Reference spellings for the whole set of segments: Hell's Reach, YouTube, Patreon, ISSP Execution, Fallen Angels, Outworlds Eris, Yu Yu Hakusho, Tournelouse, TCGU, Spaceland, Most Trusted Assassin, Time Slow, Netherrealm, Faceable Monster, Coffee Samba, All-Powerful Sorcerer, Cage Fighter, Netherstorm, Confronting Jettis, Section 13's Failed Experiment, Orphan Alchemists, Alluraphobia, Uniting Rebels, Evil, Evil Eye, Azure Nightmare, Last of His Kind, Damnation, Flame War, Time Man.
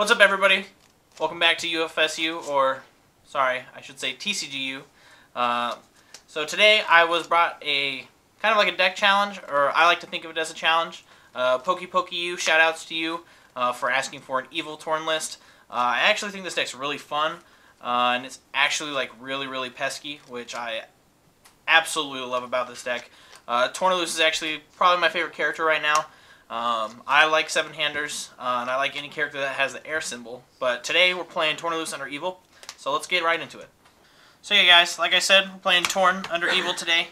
What's up, everybody? Welcome back to UFSU, or sorry, I should say TCGU. So today I was brought a kind of like a deck challenge, or I like to think of it as a challenge. PokePokeU, shoutouts to you for asking for an Evil Torn list. I actually think this deck's really fun, and it's actually like really pesky, which I absolutely love about this deck. Tournelouse is actually probably my favorite character right now. I like seven-handers, and I like any character that has the air symbol, but today we're playing Tournelouse under Evil, so let's get right into it. So yeah, guys, like I said, we're playing Torn under Evil today.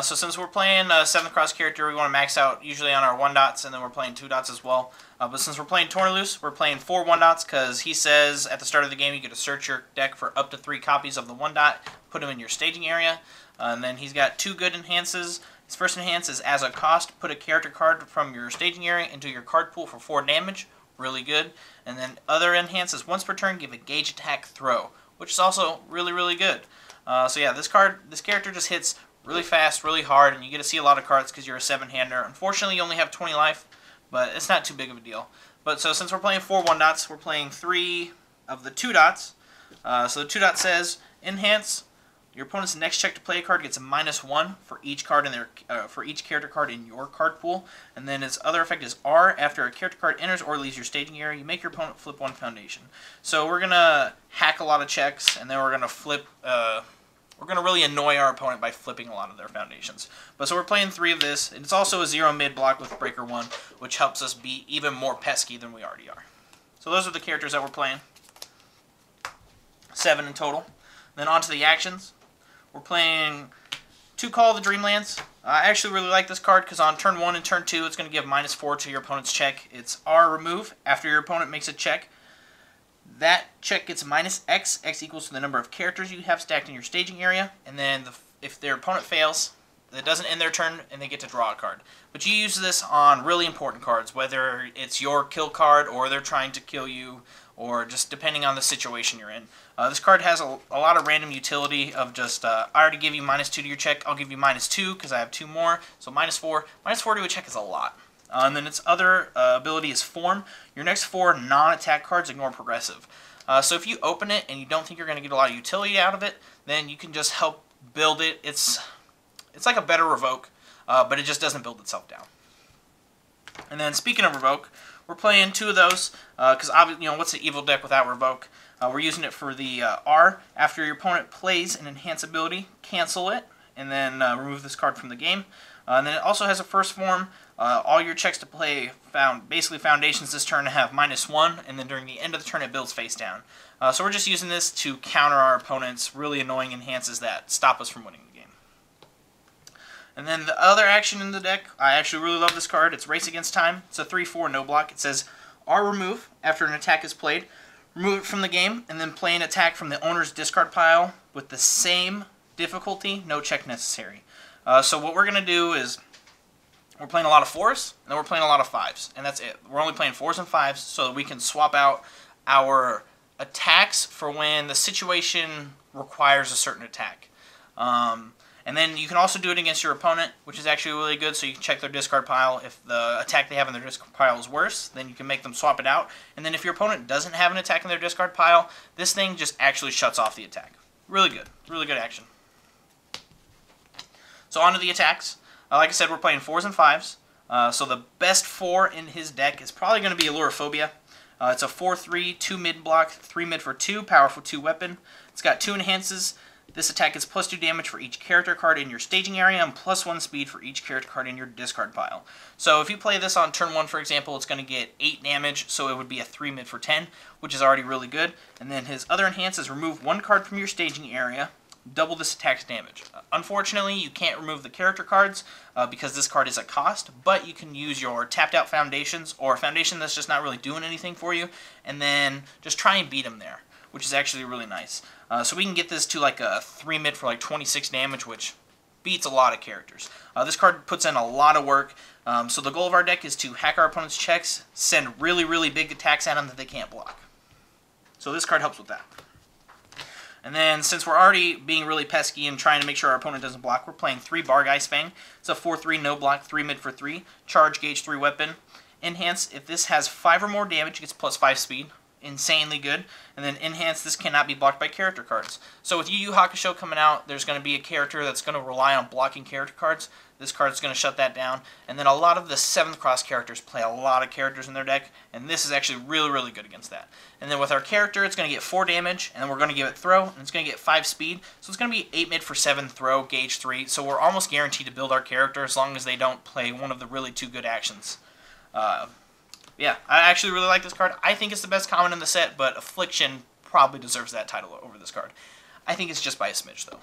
So since we're playing a 7th cross character, we want to max out usually on our 1-dots, and then we're playing 2-dots as well. But since we're playing Tournelouse, we're playing 4 1-dots, because he says at the start of the game you get to search your deck for up to 3 copies of the 1-dot, put them in your staging area, and then he's got 2 good enhances. His first enhance is, as a cost, put a character card from your staging area into your card pool for 4 damage. Really good. And then other enhance is, once per turn, give a gauge attack throw, which is also really good. So yeah, this character just hits really fast, really hard, and you get to see a lot of cards because you're a 7-hander. Unfortunately, you only have 20 life, but it's not too big of a deal. But so since we're playing 4 1-dots, we're playing 3 of the 2-dots. So the 2-dot says, enhance. Your opponent's next check to play a card gets a -1 for each card in their for each character card in your card pool, and then its other effect is R. After a character card enters or leaves your staging area, you make your opponent flip 1 foundation. So we're gonna hack a lot of checks, and then we're gonna flip. We're gonna really annoy our opponent by flipping a lot of their foundations. But so we're playing 3 of this, and it's also a 0 mid block with breaker 1, which helps us be even more pesky than we already are. So those are the characters that we're playing. 7 in total. Then on to the actions. We're playing 2 Call of the Dreamlands. I actually really like this card because on turn 1 and turn 2, it's going to give -4 to your opponent's check. It's R, remove. After your opponent makes a check, that check gets -X. X equals to the number of characters you have stacked in your staging area. And then if their opponent fails, it doesn't end their turn, and they get to draw a card. But you use this on really important cards, whether it's your kill card or they're trying to kill you, or just depending on the situation you're in. This card has a lot of random utility of just, I already give you -2 to your check, I'll give you -2 because I have 2 more, so -4. -4 to a check is a lot. And then its other ability is Form. Your next 4 non-attack cards ignore progressive. So if you open it and you don't think you're going to get a lot of utility out of it, then you can just help build it. It's like a better Revoke, but it just doesn't build itself down. And then speaking of Revoke, we're playing 2 of those, because obviously, you know, what's an Evil deck without Revoke? We're using it for the R. After your opponent plays an enhance ability, cancel it, and then remove this card from the game. And then it also has a first form. All your checks to play basically foundations this turn have -1, and then during the end of the turn it builds face down. So we're just using this to counter our opponent's really annoying enhances that stop us from winning the game. And then the other action in the deck, I actually really love this card. It's Race Against Time. It's a 3/4 no block. It says R, remove. After an attack is played, remove it from the game, and then play an attack from the owner's discard pile with the same difficulty, no check necessary. So what we're going to do is we're playing a lot of 4s, and then we're playing a lot of 5s, and that's it. We're only playing 4s and 5s so that we can swap out our attacks for when the situation requires a certain attack. And then you can also do it against your opponent, which is actually really good, so you can check their discard pile. If the attack they have in their discard pile is worse, then you can make them swap it out. And then if your opponent doesn't have an attack in their discard pile, this thing just actually shuts off the attack. Really good action. So on to the attacks. Like I said, we're playing 4s and 5s, so the best 4 in his deck is probably going to be Alluraphobia. It's a 4-3, 2 mid block, 3 mid for 2, powerful 2 weapon. It's got 2 enhances. This attack is +2 damage for each character card in your staging area and +1 speed for each character card in your discard pile. So if you play this on turn 1, for example, it's going to get 8 damage, so it would be a 3 mid for 10, which is already really good. And then his other enhance is remove 1 card from your staging area, double this attack's damage. Unfortunately, you can't remove the character cards because this card is a cost, but you can use your tapped out foundations or a foundation that's just not really doing anything for you, and then just try and beat him there, which is actually really nice. So we can get this to like a 3 mid for like 26 damage, which beats a lot of characters. This card puts in a lot of work, so the goal of our deck is to hack our opponent's checks, send really big attacks at them that they can't block. So this card helps with that. And then since we're already being really pesky and trying to make sure our opponent doesn't block, we're playing 3 Bar Guy's Fang. It's a 4-3 no block, 3 mid for 3, charge, gauge 3 weapon. Enhance, if this has 5 or more damage, it gets +5 speed. insanely good. And then Enhance, this cannot be blocked by character cards. So with Yu Yu Hakusho coming out, there's going to be a character that's going to rely on blocking character cards. This card's going to shut that down. And then a lot of the 7th Cross characters play a lot of characters in their deck, and this is actually really, really good against that. And then with our character, it's going to get 4 damage, and then we're going to give it throw, and it's going to get 5 speed. So it's going to be 8 mid for 7 throw, gauge 3. So we're almost guaranteed to build our character as long as they don't play one of the really 2 good actions. Yeah, I actually really like this card. I think it's the best common in the set, but Affliction probably deserves that title over this card. I think it's just by a smidge, though.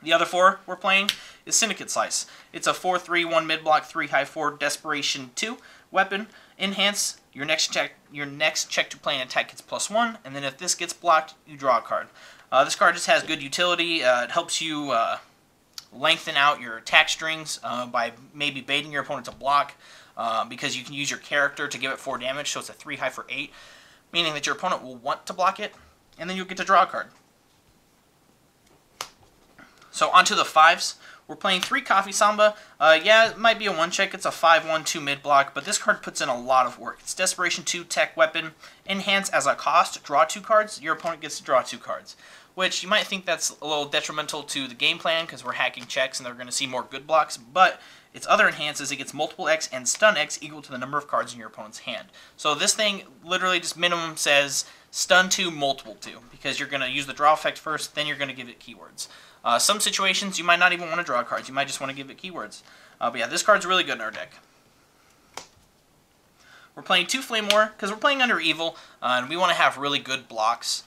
The other 4 we're playing is Syndicate Slice. It's a 4-3, 1 mid-block, 3 high-4, Desperation 2 weapon. Enhance, your next check to play an attack gets +1, and then if this gets blocked, you draw a card. This card just has good utility. It helps you lengthen out your attack strings by maybe baiting your opponent to block, because you can use your character to give it 4 damage, so it's a 3 high for 8, meaning that your opponent will want to block it, and then you'll get to draw a card. So onto the 5s. We're playing 3 Coffee Samba. Yeah, it might be a 1-check. It's a 5-1-2 mid-block, but this card puts in a lot of work. It's Desperation 2, Tech Weapon. Enhance as a cost, draw 2 cards. Your opponent gets to draw 2 cards, which you might think that's a little detrimental to the game plan because we're hacking checks and they're going to see more good blocks, but its other enhance is it gets multiple X and stun X equal to the number of cards in your opponent's hand. So this thing literally just minimum says stun 2, multiple 2, because you're going to use the draw effect first, then you're going to give it keywords. Some situations, you might not even want to draw cards. You might just want to give it keywords. But yeah, this card's really good in our deck. We're playing 2 Flame War because we're playing under Evil, and we want to have really good blocks.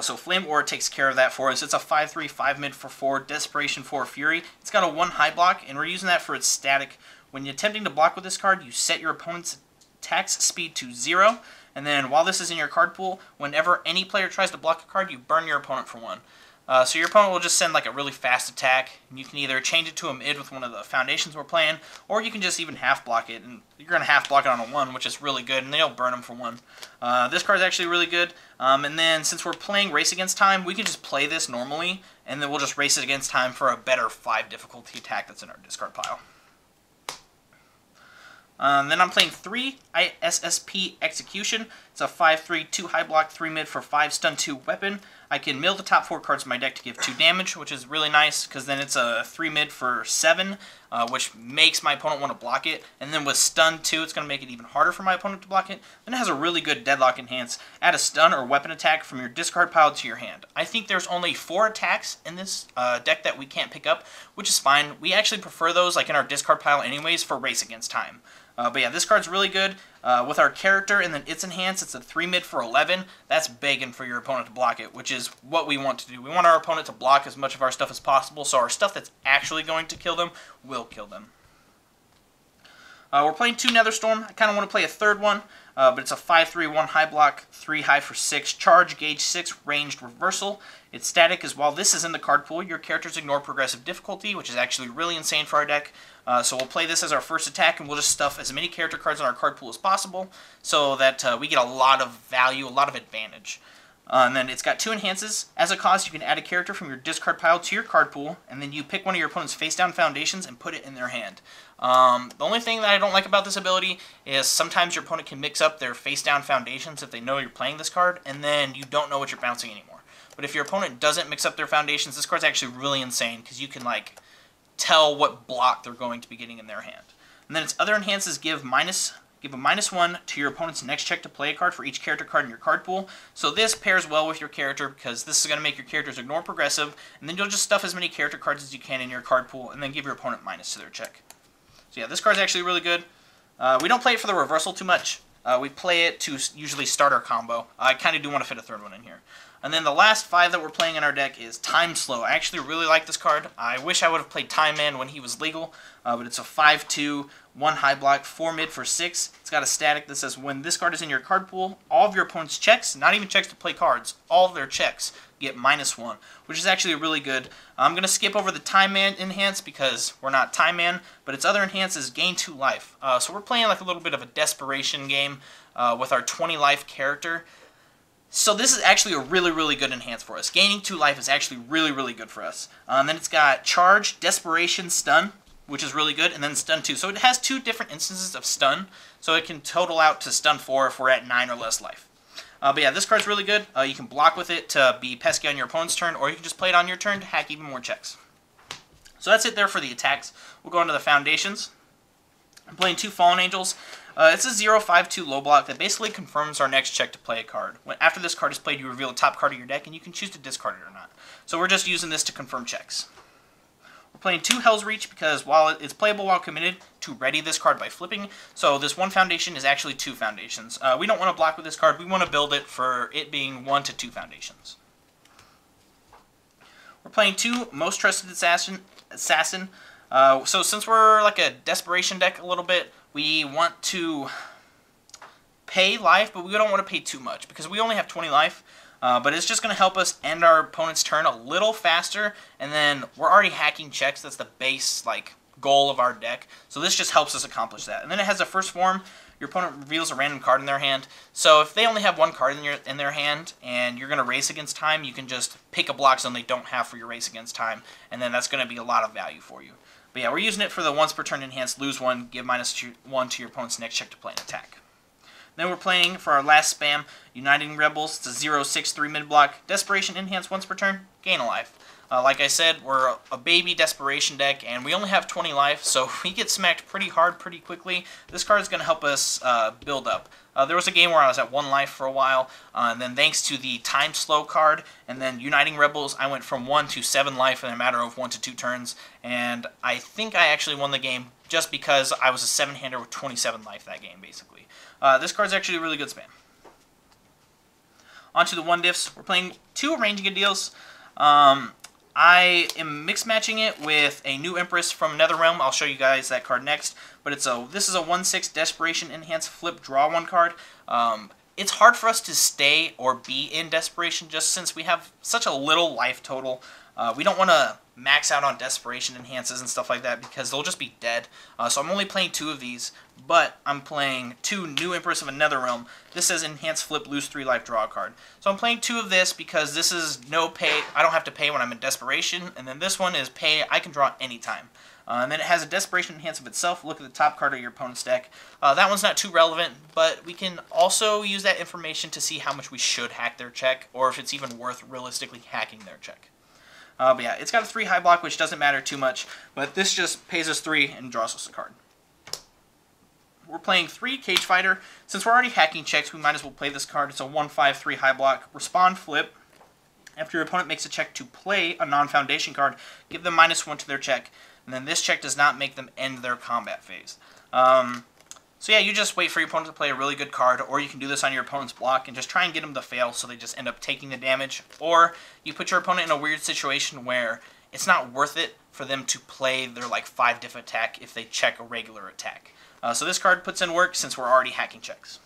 So Flame War takes care of that for us. It's a 5-3, 5 mid for 4, Desperation 4, Fury. It's got a 1 high block, and we're using that for its static. When you're attempting to block with this card, you set your opponent's attack speed to 0, and then while this is in your card pool, whenever any player tries to block a card, you burn your opponent for 1. So your opponent will just send like a really fast attack, and you can either change it to a mid with one of the foundations we're playing, or you can just even half block it, and you're going to half block it on a 1, which is really good, and they'll burn them for 1. This card's actually really good, and then since we're playing Race Against Time, we can just play this normally, and then we'll just Race It Against Time for a better 5 difficulty attack that's in our discard pile. Then I'm playing 3 ISSP Execution. It's a 5-3, 2 high block, 3 mid for 5, stun 2 weapon. I can mill the top 4 cards of my deck to give 2 damage, which is really nice, because then it's a 3 mid for 7, which makes my opponent want to block it. And then with stun 2, it's going to make it even harder for my opponent to block it. Then it has a really good Deadlock Enhance. Add a stun or weapon attack from your discard pile to your hand. I think there's only 4 attacks in this deck that we can't pick up, which is fine. We actually prefer those like in our discard pile anyways for Race Against Time. But yeah, this card's really good. With our character and then its enhance, it's a 3 mid for 11. That's begging for your opponent to block it, which is what we want to do. We want our opponent to block as much of our stuff as possible, so our stuff that's actually going to kill them will kill them. We're playing 2 Netherstorm. I kind of want to play a 3rd one, but it's a 5-3, 1 high block, 3 high for 6, charge, gauge 6, ranged reversal. Its static is while this is in the card pool, your characters ignore progressive difficulty, which is actually really insane for our deck. So we'll play this as our first attack, and we'll just stuff as many character cards in our card pool as possible so that we get a lot of value, a lot of advantage. And then it's got 2 enhances. As a cost, you can add a character from your discard pile to your card pool, and then you pick one of your opponent's face-down foundations and put it in their hand. The only thing that I don't like about this ability is sometimes your opponent can mix up their face-down foundations if they know you're playing this card, and then you don't know what you're bouncing anymore. But if your opponent doesn't mix up their foundations, this card's actually really insane, because you can, like, tell what block they're going to be getting in their hand. And then its other enhances give a -1 to your opponent's next check to play a card for each character card in your card pool. So this pairs well with your character because this is going to make your characters ignore progressive, and then you'll just stuff as many character cards as you can in your card pool and then give your opponent minus to their check. So yeah, this card's actually really good. We don't play it for the reversal too much. We play it to usually start our combo. I kind of do want to fit a 3rd one in here. And then the last 5 that we're playing in our deck is Time Slow. I actually really like this card. I wish I would have played Time Man when he was legal, but it's a 5-2, 1 high block, 4 mid for 6. It's got a static that says when this card is in your card pool, all of your opponent's checks, not even checks to play cards, all of their checks get -1, which is actually really good. I'm going to skip over the Time Man enhance because we're not Time Man, but its other enhance is gain 2 life. So we're playing like a little bit of a desperation game with our 20 life character. So this is actually a really, really good enhance for us. Gaining 2 life is actually really, really good for us. And then it's got charge, desperation, stun. which is really good, and then stun 2. So it has two different instances of stun, so it can total out to stun 4 if we're at 9 or less life. But yeah, this card's really good. You can block with it to be pesky on your opponent's turn, or you can just play it on your turn to hack even more checks. So that's it there for the attacks. We'll go into the foundations. I'm playing two Fallen Angels. It's a 0/5/2 low block that basically confirms our next check to play a card. After this card is played, you reveal the top card of your deck, and you can choose to discard it or not. So we're just using this to confirm checks. We're playing two Hell's Reach because while it's playable while committed, to ready this card by flipping. So this one foundation is actually two foundations. We don't want to block with this card. We want to build it for it being 1 to 2 foundations. We're playing two Most Trusted Assassin. So since we're like a desperation deck a little bit, we want to pay life, but we don't want to pay too much because we only have 20 life. But it's just going to help us end our opponent's turn a little faster, and then we're already hacking checks. That's the base goal of our deck. So this just helps us accomplish that. And then it has a first form. Your opponent reveals a random card in their hand. So if they only have one card in their hand and you're going to race against time, you can just pick a block zone they don't have for your race against time, and then that's going to be a lot of value for you. But yeah, we're using it for the once per turn enhanced, lose one, give -1 to your opponent's next check to play an attack. Then we're playing, for our last spam, Uniting Rebels. It's a 0/6/3 mid-block. Desperation enhanced once per turn, gain a life. Like I said, we're a baby desperation deck, and we only have 20 life, so we get smacked pretty hard pretty quickly. This card is going to help us build up. There was a game where I was at 1 life for a while, and then thanks to the Time Slow card, and then Uniting Rebels, I went from 1 to 7 life in a matter of 1 to 2 turns, and I think I actually won the game just because I was a 7-hander with 27 life that game, basically. This card's actually a really good spam. Onto the 1-diffs. We're playing 2 Arranging of Deals. I am mix-matching it with a New Empress from Netherrealm. I'll show you guys that card next. But this is a 1/6 Desperation Enhanced Flip Draw 1 card. It's hard for us to stay or be in Desperation just since we have such a little life total. We don't want to max out on Desperation Enhances and stuff like that because they'll just be dead. So I'm only playing 2 of these, but I'm playing 2 New Empress of Netherrealm. This says Enhanced Flip, lose 3 life, draw a card. So I'm playing 2 of this because this is no pay. I don't have to pay when I'm in Desperation. And then this one is pay. I can draw anytime. And then it has a Desperation Enhance of itself. Look at the top card of your opponent's deck. That one's not too relevant, but we can also use that information to see how much we should hack their check, or if it's even worth realistically hacking their check. But yeah, it's got a 3 high block, which doesn't matter too much, but this just pays us 3 and draws us a card. We're playing 3 Cage Fighter. Since we're already hacking checks, we might as well play this card. It's a 1/5/3 high block. Respond, flip. After your opponent makes a check to play a non-foundation card, give them -1 to their check, and then this check does not make them end their combat phase. So yeah, you just wait for your opponent to play a really good card, or you can do this on your opponent's block and just try and get them to fail so they just end up taking the damage, or you put your opponent in a weird situation where it's not worth it for them to play their 5-diff attack if they check a regular attack. So this card puts in work since we're already hacking checks.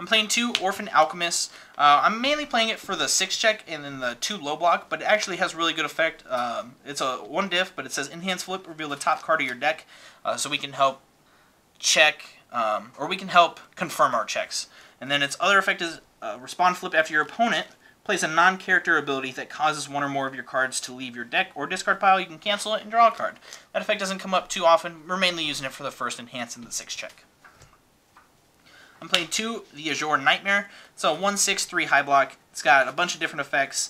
I'm playing 2 Orphan Alchemists. I'm mainly playing it for the 6 check and then the 2 low block, but it actually has really good effect. It's a 1-diff, but it says Enhance Flip, reveal the top card of your deck, so we can help check, or we can help confirm our checks. And then its other effect is Respond Flip. After your opponent plays a non-character ability that causes one or more of your cards to leave your deck or discard pile, you can cancel it and draw a card. That effect doesn't come up too often. We're mainly using it for the first enhance and the 6th check. I'm playing 2, the Azure Nightmare. It's a 1/6/3 high block. It's got a bunch of different effects.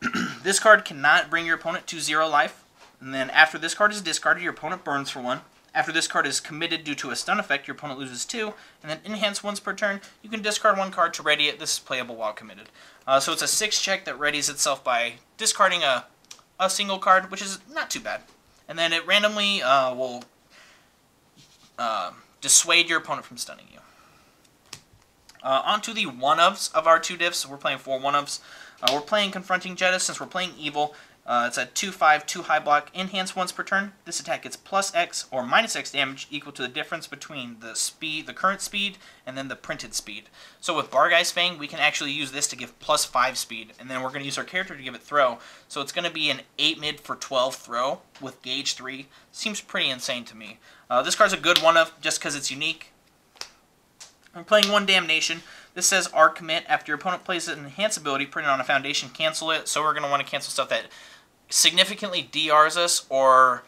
This card cannot bring your opponent to 0 life. And then after this card is discarded, your opponent burns for 1. After this card is committed due to a stun effect, your opponent loses 2. And then enhance once per turn, you can discard 1 card to ready it. This is playable while committed. So it's a 6 check that readies itself by discarding a single card, which is not too bad. And then it randomly will dissuade your opponent from stunning you. Onto the 1-ofs of our 2-diffs. We're playing 4 1-ofs. We're playing Confronting Jettis since we're playing Evil. It's a 2/5/2 high block, enhanced once per turn. This attack gets +X or -X damage equal to the difference between the speed, the current speed, and then the printed speed. So with Bar Guy's Fang, we can actually use this to give +5 speed, and then we're going to use our character to give it throw. So it's going to be an 8 mid for 12 throw with gauge 3. Seems pretty insane to me. This card's a good 1-of just because it's unique. I'm playing 1 Damnation. This says R commit. After your opponent plays an enhance ability printed on a foundation, cancel it. So we're going to want to cancel stuff that significantly DRs us or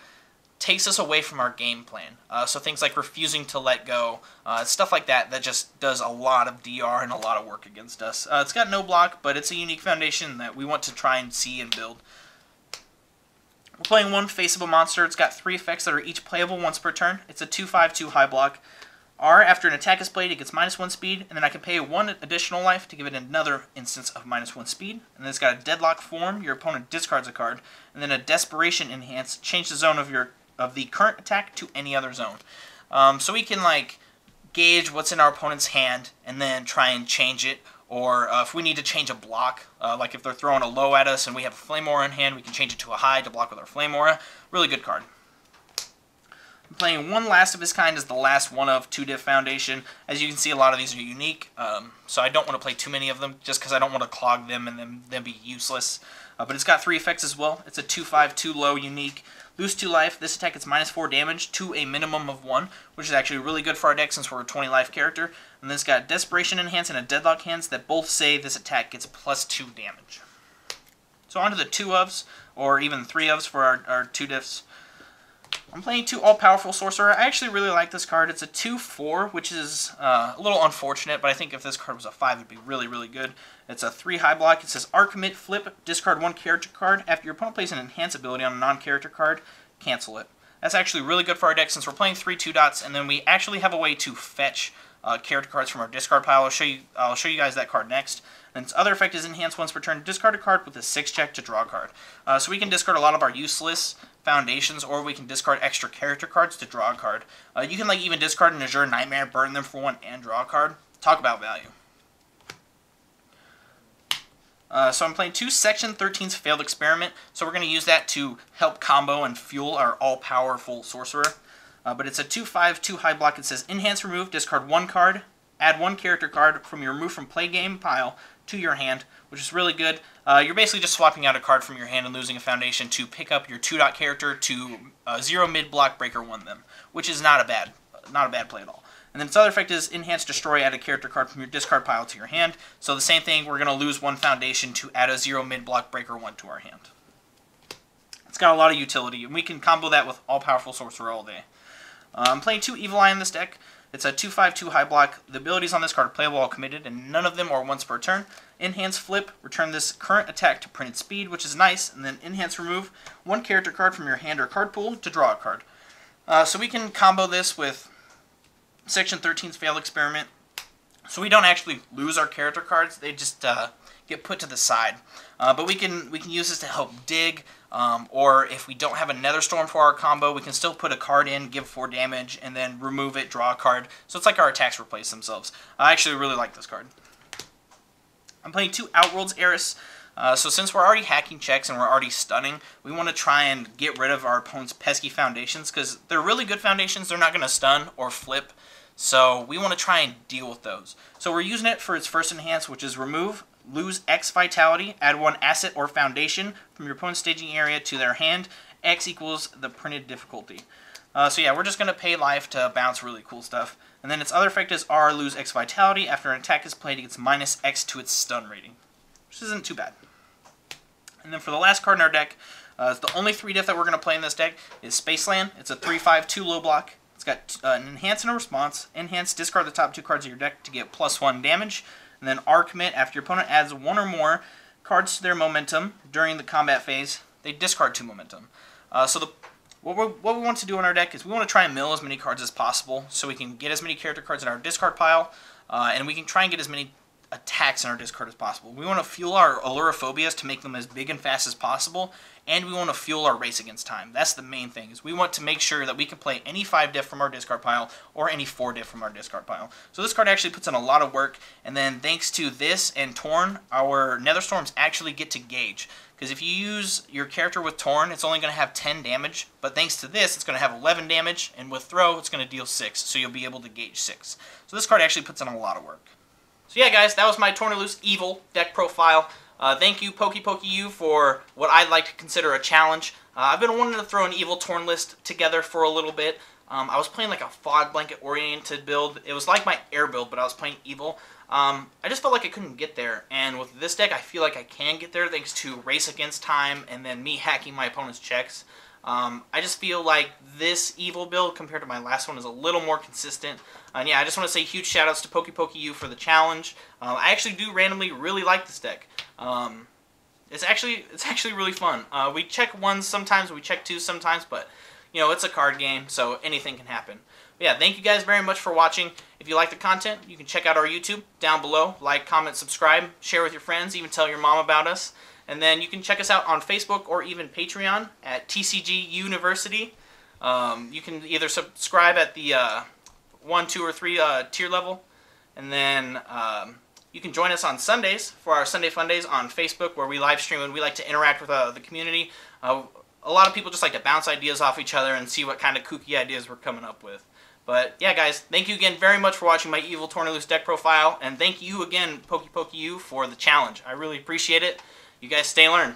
takes us away from our game plan. So things like refusing to let go, stuff like that, that just does a lot of DR and a lot of work against us. It's got no block, but it's a unique foundation that we want to try and see and build. We're playing one Faceable Monster. It's got three effects that are each playable once per turn. It's a 2/5/2 high block. R, after an attack is played, it gets -1 speed, and then I can pay one additional life to give it another instance of -1 speed. And then it's got a Deadlock Form. Your opponent discards a card, and then a Desperation Enhance. Change the zone of the current attack to any other zone. So we can like gauge what's in our opponent's hand, and then try and change it. Or if we need to change a block, like if they're throwing a low at us and we have a Flame Aura in hand, we can change it to a high to block with our Flame Aura. Really good card. I'm playing one Last of His Kind as the last one of 2-diff Foundation. As you can see, a lot of these are unique, so I don't want to play too many of them just because I don't want to clog them and then be useless. But it's got three effects as well. It's a 2/5/2 low unique. Lose 2 life. This attack gets -4 damage to a minimum of 1, which is actually really good for our deck since we're a 20 life character. And then it's got Desperation Enhance and a Deadlock Hands that both say this attack gets +2 damage. So on to the 2-ofs, or even 3-ofs for our 2-diffs. I'm playing two All-Powerful Sorcerer. I actually really like this card. It's a 2/4, which is a little unfortunate, but I think if this card was a 5, it would be really, really good. It's a 3 high block. It says, Archmit, flip, discard one character card. After your opponent plays an enhance ability on a non-character card, cancel it. That's actually really good for our deck since we're playing 3 2-dots, and then we actually have a way to fetch character cards from our discard pile. I'll show you guys that card next. And its other effect is enhance once per turn. Discard a card with a 6-check to draw a card. So we can discard a lot of our useless foundations, or we can discard extra character cards to draw a card. You can like even discard an Azure Nightmare, burn them for one, and draw a card. Talk about value. So I'm playing two Section 13's Failed Experiment, so we're going to use that to help combo and fuel our All-Powerful Sorcerer. But it's a 2/5/2 high block. It says, enhance, remove, discard one card, add one character card from your remove from play game pile to your hand, which is really good. You're basically just swapping out a card from your hand and losing a foundation to pick up your 2-dot character to 0 mid-block breaker 1 them, which is not a bad play at all. And then its other effect is enhance, destroy, add a character card from your discard pile to your hand. So the same thing, we're going to lose one foundation to add a 0 mid-block breaker 1 to our hand. It's got a lot of utility, and we can combo that with All-Powerful Sorcerer all day. I'm playing two Evil Eye in this deck. It's a 2/5/2 high block. The abilities on this card are playable all committed, and none of them are once per turn. Enhance, flip, return this current attack to printed speed, which is nice, and then enhance, remove one character card from your hand or card pool to draw a card. So we can combo this with Section 13's Failed Experiment, so we don't actually lose our character cards. They just get put to the side. But we can use this to help dig. Or if we don't have a Netherstorm for our combo, we can still put a card in, give 4 damage, and then remove it, draw a card. So it's like our attacks replace themselves. I actually really like this card. I'm playing two Outworlds Eris. So since we're already hacking checks and we're already stunning, we want to try and get rid of our opponent's pesky foundations, because they're really good foundations. They're not going to stun or flip. So we want to try and deal with those. So we're using it for its first enhance, which is remove, lose X vitality, add one asset or foundation from your opponent's staging area to their hand. X equals the printed difficulty. So yeah, we're just going to pay life to bounce really cool stuff. And then its other effect is R, lose X vitality. After an attack is played, it gets -X to its stun rating, which isn't too bad. And then for the last card in our deck, it's the only 3-diff that we're going to play in this deck is Spaceland. It's a 3/5/2 low block. It's got an enhance and a response. Enhance, discard the top 2 cards of your deck to get +1 damage. And then Archmit, after your opponent adds one or more cards to their momentum during the combat phase, they discard 2 momentum. So what we want to do in our deck is we want to try and mill as many cards as possible so we can get as many character cards in our discard pile, and we can try and get as many attacks in our discard as possible. We want to fuel our Alluraphobias to make them as big and fast as possible, and we want to fuel our race against time. That's the main thing, is we want to make sure that we can play any 5-diff from our discard pile or any 4-diff from our discard pile. So this card actually puts in a lot of work, and then thanks to this and Torn, our Netherstorms actually get to gauge. Because if you use your character with Torn, it's only going to have 10 damage, but thanks to this, it's going to have 11 damage, and with Throw, it's going to deal 6, so you'll be able to gauge 6. So this card actually puts in a lot of work. So yeah, guys, that was my Tournelouse Evil deck profile. Thank you, PokePokeU, for what I'd like to consider a challenge. I've been wanting to throw an Evil Torn list together for a little bit. I was playing like a Fog Blanket-oriented build. It was like my air build, but I was playing Evil. I just felt like I couldn't get there, and with this deck, I feel like I can get there thanks to Race Against Time and then me hacking my opponent's checks. I just feel like this Evil build compared to my last one is a little more consistent. And yeah, I just want to say huge shoutouts to PokePokeU for the challenge. I actually do randomly really like this deck. It's actually really fun. We check one sometimes, we check two sometimes, but you know, it's a card game, so anything can happen. But yeah, thank you guys very much for watching. If you like the content, you can check out our YouTube down below. Like, comment, subscribe, share with your friends, even tell your mom about us. And then you can check us out on Facebook or even Patreon at TCG University. You can either subscribe at the 1, 2, or 3 tier level. And then you can join us on Sundays for our Sunday Fun Days on Facebook, where we live stream and we like to interact with the community. A lot of people just like to bounce ideas off each other and see what kind of kooky ideas we're coming up with. But yeah, guys, thank you again very much for watching my Evil Tournelouse deck profile. And thank you again, PokePokeU, for the challenge. I really appreciate it. You guys stay learned.